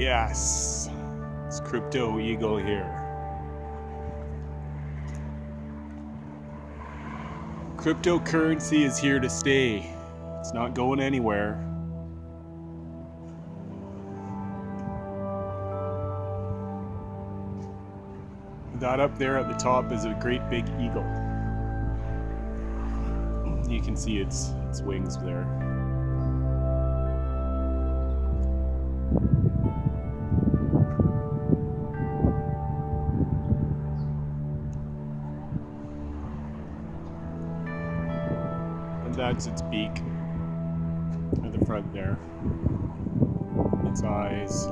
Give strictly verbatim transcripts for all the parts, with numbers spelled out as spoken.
Yes, it's Crypto Eagle here. Cryptocurrency is here to stay. It's not going anywhere. That up there at the top is a great big eagle. You can see its its wings there. That's its beak at the front there, its eyes.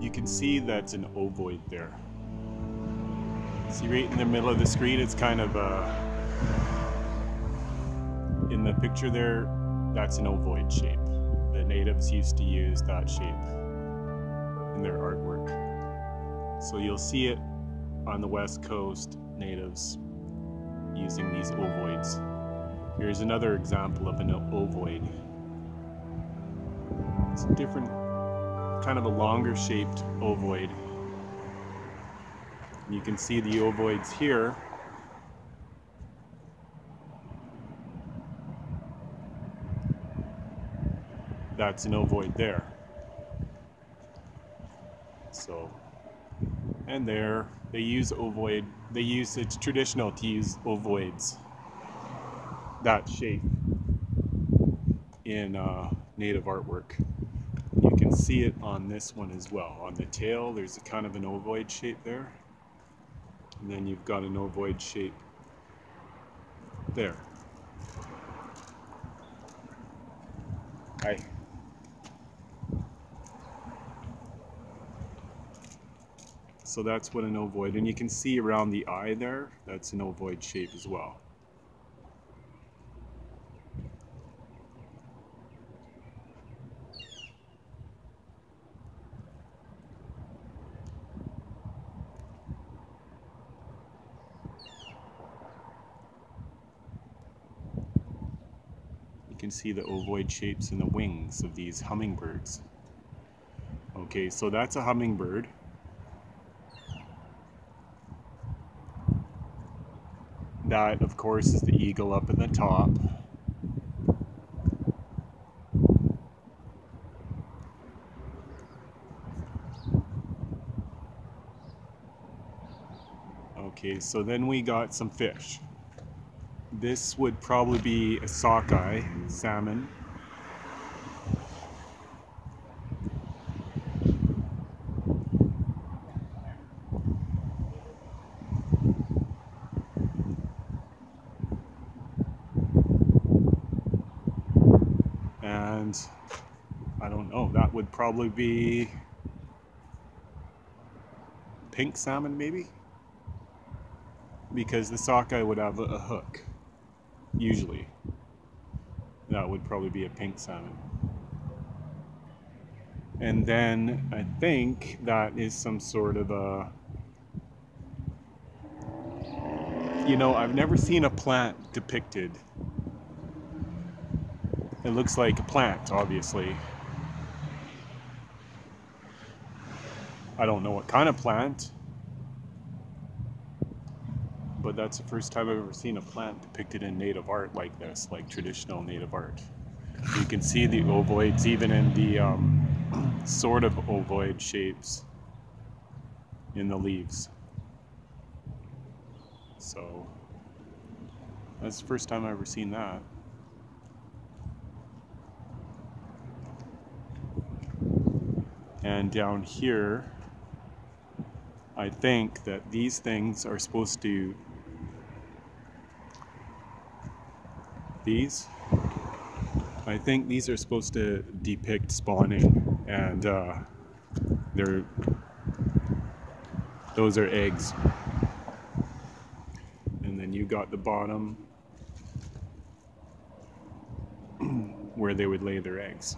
You can see that's an ovoid there. See right in the middle of the screen, it's kind of a, in the picture there, that's an ovoid shape. The natives used to use that shape in their artwork. So you'll see it on the West Coast, natives using these ovoids. Here's another example of an ovoid. It's a different, kind of a longer shaped ovoid. You can see the ovoids here. That's an ovoid there. So, and there, they use ovoid, they use, it's traditional to use ovoids, that shape, in uh, native artwork. You can see it on this one as well. On the tail, there's a kind of an ovoid shape there. And then you've got an ovoid shape there. Hi. So that's what an ovoid, and you can see around the eye there, that's an ovoid shape as well. You can see the ovoid shapes in the wings of these hummingbirds. Okay, so that's a hummingbird. That, of course, is the eagle up in the top. Okay, so then we got some fish. This would probably be a sockeye, salmon. And I don't know, that would probably be pink salmon maybe? Because the sockeye would have a hook, usually. That would probably be a pink salmon. And then I think that is some sort of a, you know, I've never seen a plant depicted. It looks like a plant, obviously. I don't know what kind of plant, but that's the first time I've ever seen a plant depicted in native art like this, like traditional native art. You can see the ovoids even in the um, sort of ovoid shapes in the leaves. So that's the first time I've ever seen that. And down here, I think that these things are supposed to, these, I think these are supposed to depict spawning, and uh, they're, those are eggs. And then you got the bottom where they would lay their eggs.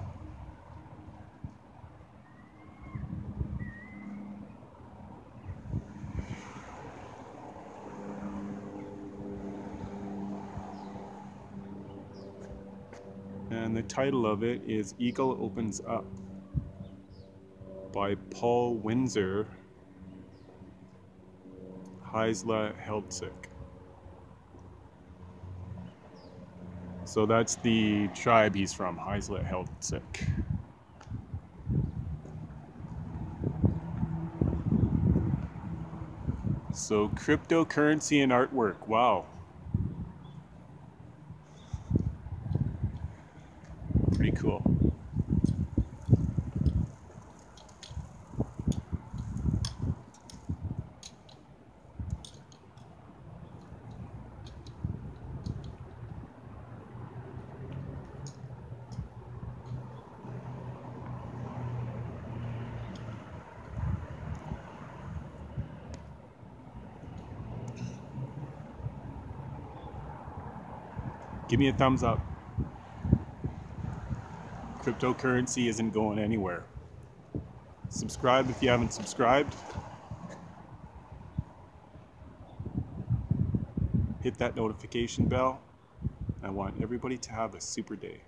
And the title of it is Eagle Opens Up. by Paul Windsor, Haisla Heiltsuk. So that's the tribe he's from, Haisla Heiltsuk. So cryptocurrency and artwork, wow. Pretty cool. Give me a thumbs up. Cryptocurrency isn't going anywhere. Subscribe if you haven't subscribed. Hit that notification bell. I want everybody to have a super day.